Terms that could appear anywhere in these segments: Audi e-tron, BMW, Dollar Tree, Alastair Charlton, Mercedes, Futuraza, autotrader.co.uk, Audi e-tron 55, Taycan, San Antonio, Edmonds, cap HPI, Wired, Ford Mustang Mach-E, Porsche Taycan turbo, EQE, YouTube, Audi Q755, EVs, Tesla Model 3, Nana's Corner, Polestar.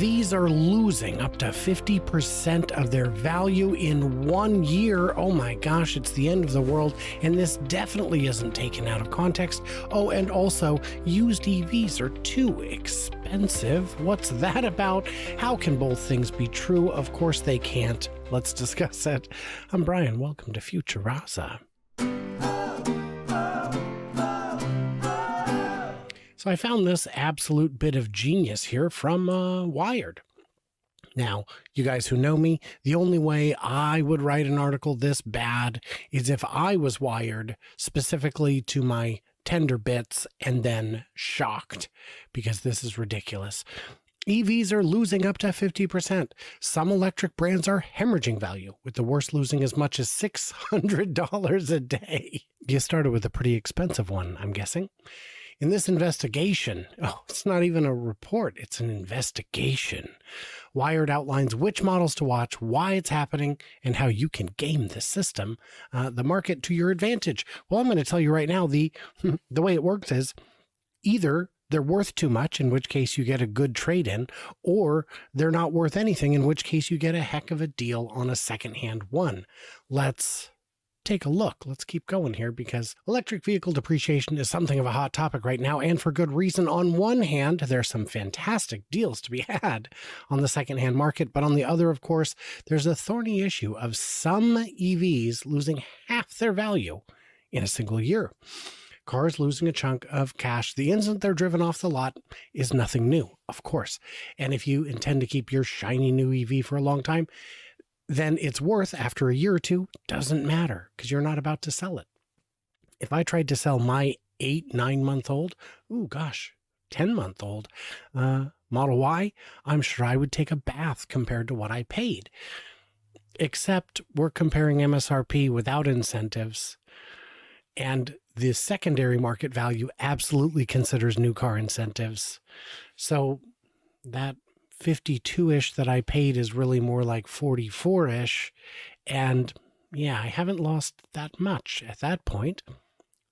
EVs are losing up to 50% of their value in 1 year. Oh my gosh, it's the end of the world, and this definitely isn't taken out of context. Oh, and also, used EVs are too expensive. What's that about? How can both things be true? Of course they can't. Let's discuss it. I'm Brian. Welcome to Futuraza. So I found this absolute bit of genius here from Wired. Now, you guys who know me, the only way I would write an article this bad is if I was wired specifically to my tender bits and then shocked, because this is ridiculous. EVs are losing up to 50%. Some electric brands are hemorrhaging value, with the worst losing as much as $600 a day. You started with a pretty expensive one, I'm guessing. In this investigation, oh, it's not even a report, it's an investigation. Wired outlines which models to watch, why it's happening, and how you can game the system, the market to your advantage. Well, I'm going to tell you right now, the way it works is either they're worth too much, in which case you get a good trade-in, or they're not worth anything, in which case you get a heck of a deal on a second-hand one. Let's take a look. Let's keep going here, because electric vehicle depreciation is something of a hot topic right now, and for good reason. On one hand, there's some fantastic deals to be had on the secondhand market, but on the other, of course, there's a thorny issue of some EVs losing half their value in a single year. Cars losing a chunk of cash the instant they're driven off the lot is nothing new, of course. And if you intend to keep your shiny new EV for a long time, then its worth after a year or two doesn't matter, because you're not about to sell it. If I tried to sell my 8-, 9-month-old, ooh, gosh, 10-month-old Model Y, I'm sure I would take a bath compared to what I paid. Except we're comparing MSRP without incentives, and the secondary market value absolutely considers new car incentives. So that 52-ish that I paid is really more like 44-ish, and yeah, I haven't lost that much at that point,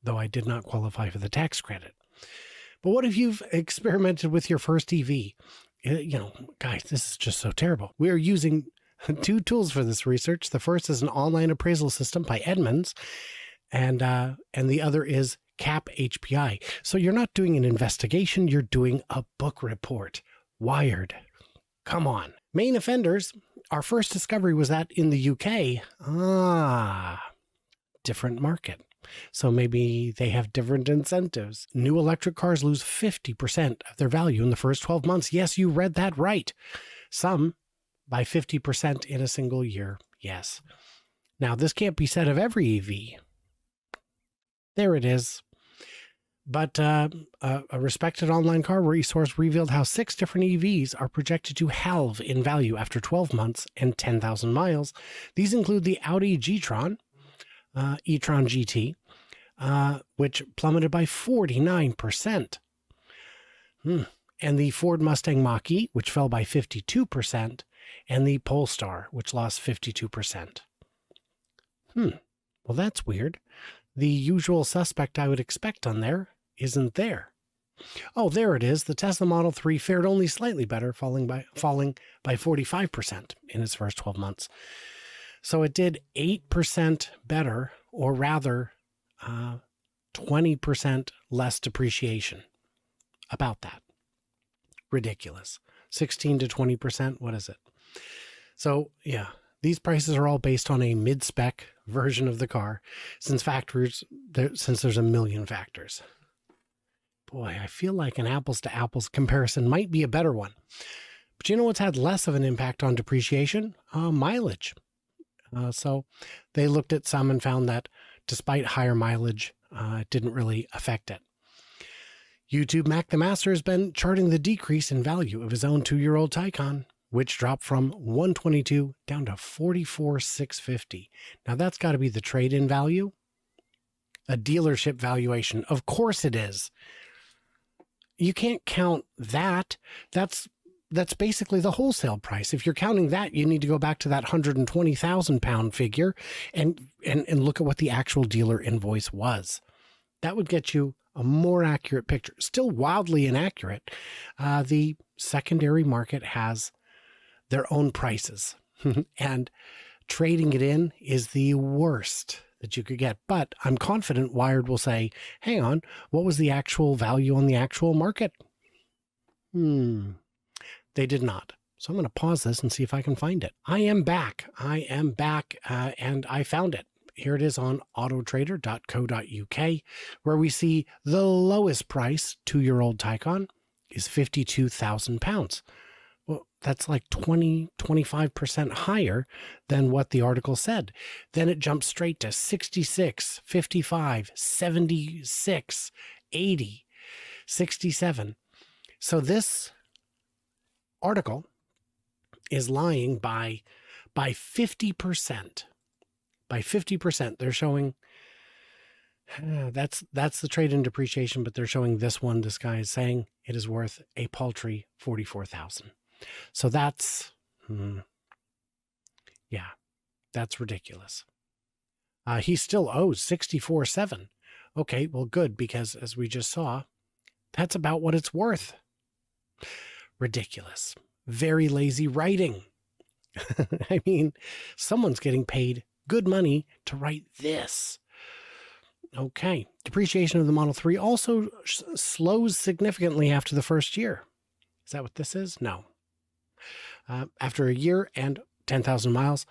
though I did not qualify for the tax credit. But what if you've experimented with your first EV? You know, guys, this is just so terrible. We are using two tools for this research. The first is an online appraisal system by Edmonds, and the other is Cap HPI. So you're not doing an investigation, you're doing a book report. Wired. Come on. Main offenders. Our first discovery was that in the UK, different market. So maybe they have different incentives. New electric cars lose 50% of their value in the first 12 months. Yes, you read that right. Some by 50% in a single year. Yes. Now, this can't be said of every EV. There it is. But a respected online car resource revealed how 6 different EVs are projected to halve in value after 12 months and 10,000 miles. These include the Audi e-tron GT, which plummeted by 49%. And the Ford Mustang Mach-E, which fell by 52%, and the Polestar, which lost 52%. Well, that's weird. The usual suspect I would expect on there isn't there. Oh, there it is. The Tesla Model 3 fared only slightly better, falling by 45% in its first 12 months. So it did 8% better, or rather 20% less depreciation. About that. Ridiculous. 16 to 20%, what is it? So, yeah. These prices are all based on a mid-spec version of the car, since there's a million factors. Boy, I feel like an apples-to-apples comparison might be a better one. But you know what's had less of an impact on depreciation? Mileage. So they looked at some and found that despite higher mileage, it didn't really affect it. YouTube Mac the Master has been charting the decrease in value of his own 2-year-old Taycan, which dropped from 122 down to 44,650. Now that's got to be the trade-in value, a dealership valuation. Of course it is. You can't count that. That's basically the wholesale price. If you're counting that, you need to go back to that £120,000 figure and look at what the actual dealer invoice was. That would get you a more accurate picture. Still wildly inaccurate. The secondary market has their own prices, and trading it in is the worst that you could get. But I'm confident Wired will say, hang on, what was the actual value on the actual market? They did not. So I'm going to pause this and see if I can find it. I am back, and I found it. Here it is on autotrader.co.uk, where we see the lowest price two-year-old Taycan is £52,000. Well, that's like 25% higher than what the article said. Then it jumps straight to 66, 55, 76, 80, 67. So this article is lying by 50%. By 50%, they're showing, that's the trade-in depreciation, but they're showing this one, this guy is saying it is worth a paltry $44,000. So that's, yeah, that's ridiculous. He still owes $64,700. Okay, well, good, because as we just saw, that's about what it's worth. Ridiculous. Very lazy writing. I mean, someone's getting paid good money to write this. Okay, depreciation of the Model 3 also slows significantly after the first year. Is that what this is? No. After a year and 10,000 miles,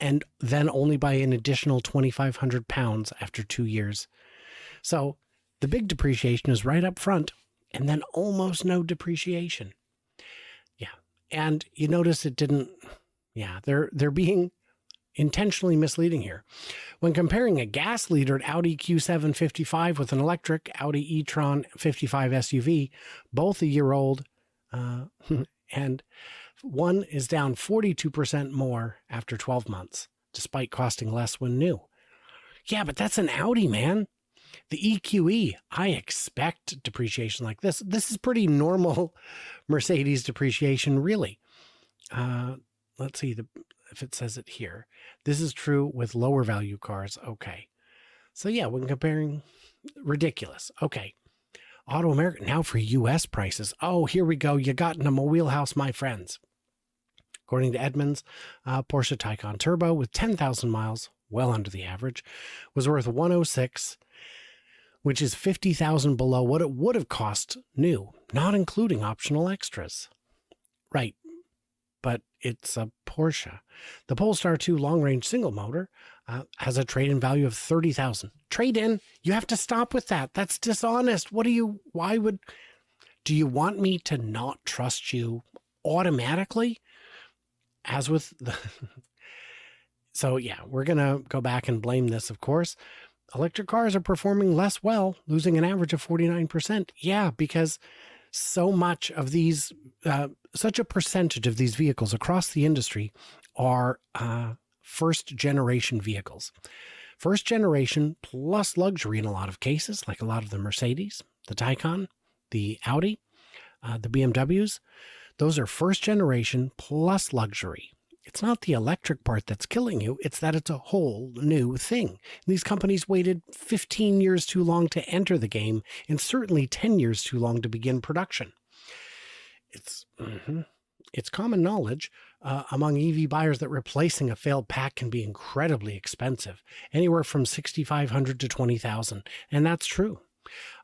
and then only by an additional 2,500 pounds after 2 years. So the big depreciation is right up front, and then almost no depreciation. Yeah, and you notice it didn't, yeah, they're being intentionally misleading here. When comparing a gas-litered Audi Q755 with an electric Audi e-tron 55 SUV, both a year old, and one is down 42% more after 12 months, despite costing less when new. Yeah, but that's an Audi, man. The EQE, I expect depreciation like this. This is pretty normal Mercedes depreciation, really. Let's see if it says it here. This is true with lower value cars. Okay. So yeah, when comparing, ridiculous. Okay. Auto America, now for U.S. prices. Oh, here we go. You got into my wheelhouse, my friends. According to Edmonds, Porsche Taycan Turbo with 10,000 miles, well under the average, was worth $106,000, which is $50,000 below what it would have cost new, not including optional extras. Right, but it's a Porsche. The Polestar 2 long range single motor has a trade-in value of $30,000. Trade-in? You have to stop with that. That's dishonest. What do you, why would, do you want me to not trust you automatically? As with the, so yeah, we're going to go back and blame this, of course. Electric cars are performing less well, losing an average of 49%. Yeah, because so much of these, such a percentage of these vehicles across the industry are, first generation vehicles. First generation plus luxury in a lot of cases, like a lot of the Mercedes, the Taycan, the Audi, the BMWs. Those are first generation plus luxury. It's not the electric part that's killing you. It's that it's a whole new thing. And these companies waited 15 years too long to enter the game, and certainly 10 years too long to begin production. It's it's common knowledge among EV buyers that replacing a failed pack can be incredibly expensive, anywhere from $6,500 to $20,000. And that's true.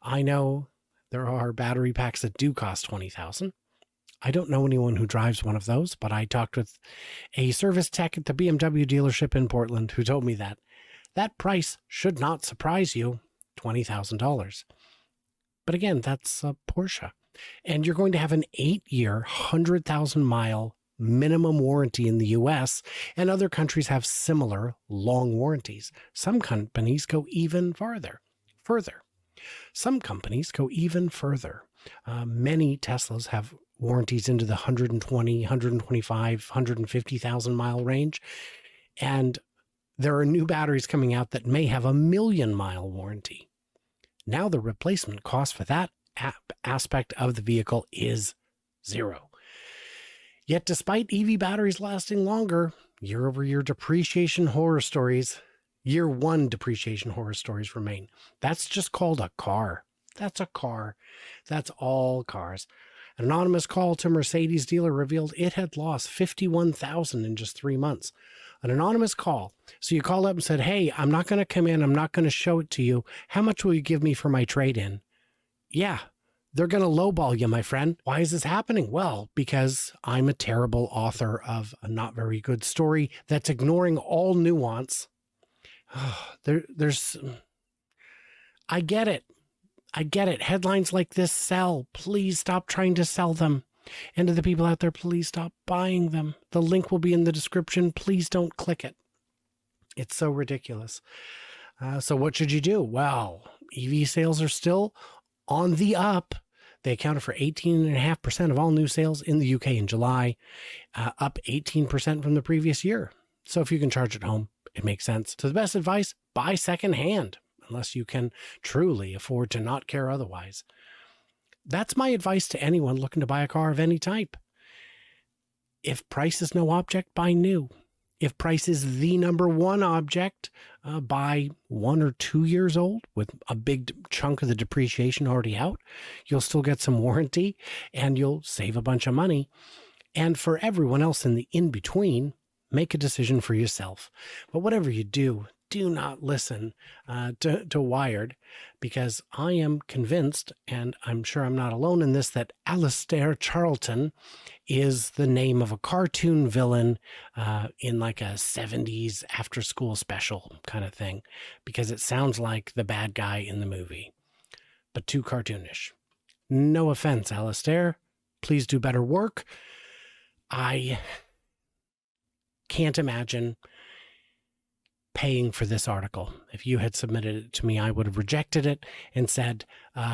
I know there are battery packs that do cost $20,000. I don't know anyone who drives one of those, but I talked with a service tech at the BMW dealership in Portland who told me that that price should not surprise you, $20,000. But again, that's a Porsche. And you're going to have an 8-year, 100,000-mile minimum warranty in the U.S., and other countries have similar long warranties. Some companies go even further. Some companies go even further. Many Teslas have warranties into the 120, 125, 150,000-mile range, and there are new batteries coming out that may have a 1 million-mile warranty. Now the replacement cost for that aspect of the vehicle is zero. Yet despite EV batteries lasting longer, year-over-year depreciation horror stories, year one depreciation horror stories remain. That's just called a car. That's a car. That's all cars. An anonymous call to Mercedes dealer revealed it had lost 51,000 in just 3 months. An anonymous call. So you call up and said, hey, I'm not going to come in. I'm not going to show it to you. How much will you give me for my trade-in? Yeah, they're going to lowball you, my friend. Why is this happening? Well, because I'm a terrible author of a not very good story that's ignoring all nuance. I get it. I get it. Headlines like this sell. Please stop trying to sell them. And to the people out there, please stop buying them. The link will be in the description. Please don't click it. It's so ridiculous. So what should you do? Well, EV sales are still on the up. They accounted for 18.5% of all new sales in the UK in July, up 18% from the previous year. So if you can charge at home, it makes sense. So the best advice, buy secondhand, unless you can truly afford to not care otherwise. That's my advice to anyone looking to buy a car of any type. If price is no object, buy new. If price is the number one object, buy 1 or 2 years old with a big chunk of the depreciation already out. You'll still get some warranty and you'll save a bunch of money. And for everyone else in the in-between, make a decision for yourself. But whatever you do, do not listen to Wired, because I am convinced, and I'm sure I'm not alone in this, that Alastair Charlton is the name of a cartoon villain in like a 70s after-school special kind of thing, because it sounds like the bad guy in the movie, but too cartoonish. No offense, Alastair. Please do better work. I can't imagine paying for this article. If you had submitted it to me, I would have rejected it and said,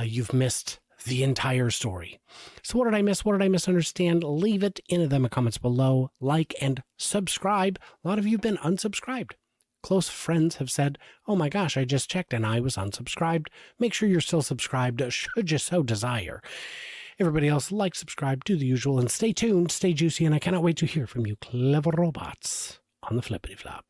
you've missed the entire story. So what did I miss? What did I misunderstand? Leave it in the comments below. Like and subscribe. A lot of you have been unsubscribed. Close friends have said, oh my gosh, I just checked and I was unsubscribed. Make sure you're still subscribed, should you so desire. Everybody else, like, subscribe, do the usual, and stay tuned, stay juicy, and I cannot wait to hear from you clever robots on the flippity flop.